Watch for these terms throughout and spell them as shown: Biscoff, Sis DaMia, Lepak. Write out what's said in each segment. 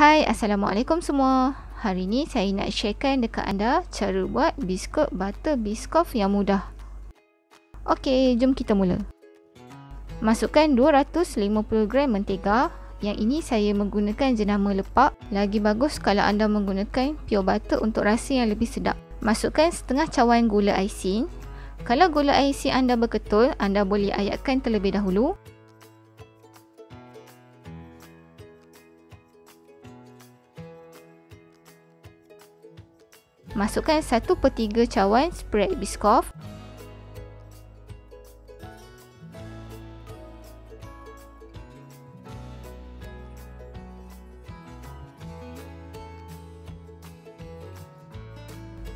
Hai, Assalamualaikum semua. Hari ni saya nak sharekan dekat anda cara buat biskut butter Biscoff yang mudah. Okey, jom kita mula. Masukkan 250 gram mentega. Yang ini saya menggunakan jenama Lepak. Lagi bagus kalau anda menggunakan pure butter untuk rasa yang lebih sedap. Masukkan setengah cawan gula aisin. Kalau gula aisin anda berketul, anda boleh ayatkan terlebih dahulu. Masukkan 1/3 cawan spread Biscoff.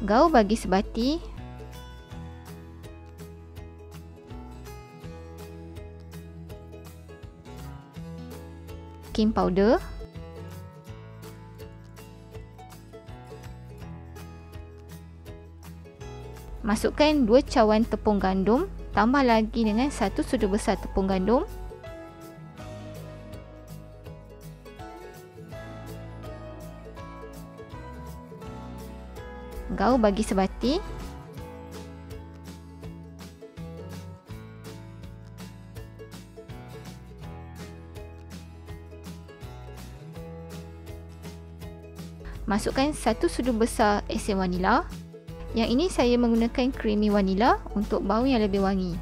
Gaul bagi sebati. Baking powder. Masukkan 2 cawan tepung gandum, tambah lagi dengan 1 sudu besar tepung gandum. Gaul bagi sebati. Masukkan 1 sudu besar esen vanila. Yang ini saya menggunakan creamy vanila untuk bau yang lebih wangi.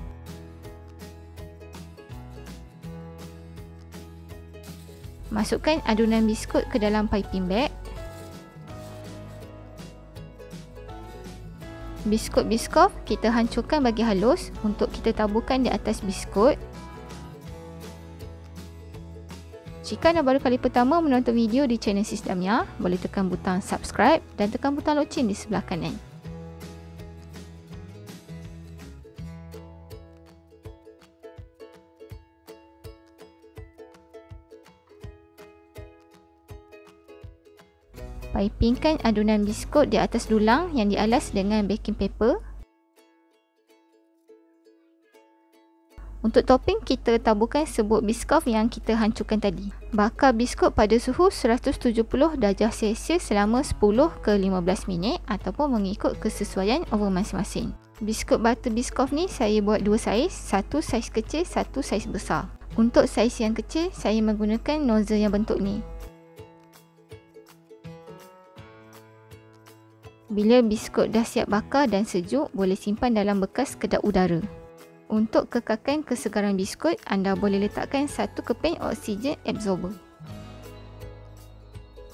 Masukkan adunan biskut ke dalam piping bag. Biskut Biscoff kita hancurkan bagi halus untuk kita taburkan di atas biskut. Jika anda baru kali pertama menonton video di channel Sis DaMia, boleh tekan butang subscribe dan tekan butang loceng di sebelah kanan. Pipingkan adunan biskut di atas dulang yang dialas dengan baking paper. Untuk topping, kita taburkan serbuk Biscoff yang kita hancurkan tadi. Bakar biskut pada suhu 170 darjah Celsius selama 10 ke 15 minit ataupun mengikut kesesuaian oven masing-masing. Biskut butter Biscoff ni saya buat 2 saiz, satu saiz kecil, satu saiz besar. Untuk saiz yang kecil, saya menggunakan nozzle yang bentuk ni. Bila biskut dah siap bakar dan sejuk, boleh simpan dalam bekas kedap udara. Untuk kekalkan kesegaran biskut, anda boleh letakkan 1 keping oksigen absorber.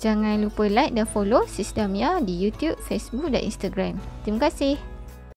Jangan lupa like dan follow Sis DaMia di YouTube, Facebook dan Instagram. Terima kasih.